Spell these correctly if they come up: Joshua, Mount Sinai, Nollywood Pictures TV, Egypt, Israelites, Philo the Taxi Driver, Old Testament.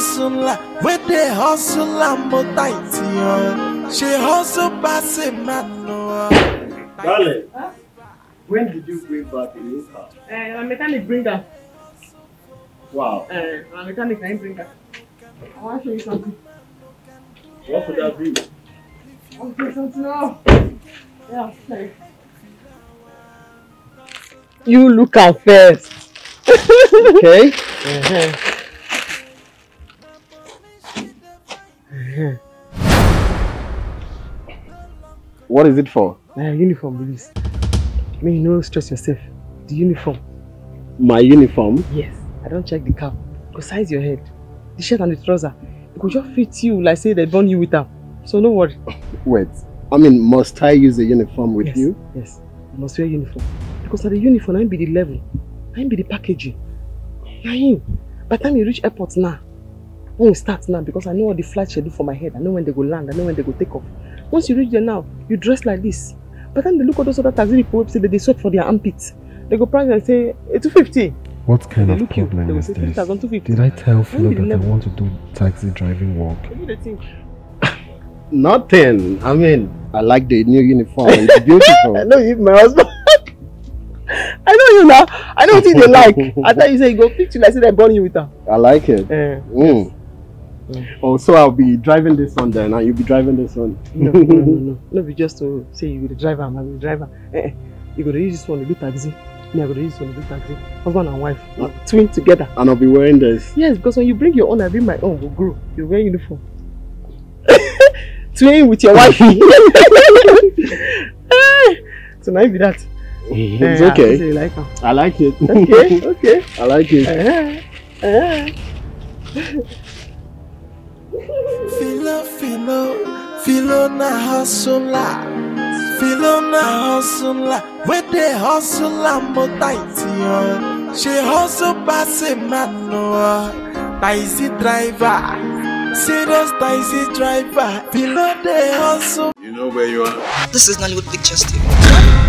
hustle, when they hustle, I'm a tight. She hustle pass a man. Darling, huh? When did you bring back the new car? My mechanic bring her. Wow. My mechanic can bring her. I want to show you something. What could that be? I want to show you something now. Yeah, sorry. You look at first. Okay. What is it for? Uniform, please. May you no stress yourself. The uniform. My uniform? Yes. I don't check the cap. Go size your head. The shirt and the trouser. It could just fit you like say they burn you with them. So no worry. Wait. I mean, must I use the uniform with you? Yes. You must wear uniform. Because at the uniform, I ain't be the level. I ain't be the packaging. Now him. By the time you reach airport now, when we start now, because I know what the flight schedule for my head. I know when they go land. I know when they go take off. Once you reach there now, you dress like this. But then they look at those other taxi people say that they sweat for their armpits. They go price and say 250. What kind of problem is this? Did I tell Philo that I want to do taxi driving work? What do you think? Nothing. I mean, I like the new uniform. It's beautiful. I know you, my husband. I know you now. I know what you like. I thought you say you go fix you like say they burn you with her. I like it. Yes. Oh, so I'll be driving this one then, and you'll be driving this one. No, be just to say you're the driver, I'm the driver. You're going to use this one to do taxi. Me, I'm going to use this one to do taxi. Husband and wife, twin together. And I'll be wearing this? Yes, because when you bring your own, I bring my own, we'll grow. You're wearing uniform. Twin with your wife. So now you be that. It's okay. So you like her. I like it. Okay, okay. I like it. Philo na hustler, Philo na hustler. When they hustle, I'm a tight. She hustle pass a man, taxi driver, serious taxi driver. Philo they hustle. You know where you are. This is Nollywood Pictures TV.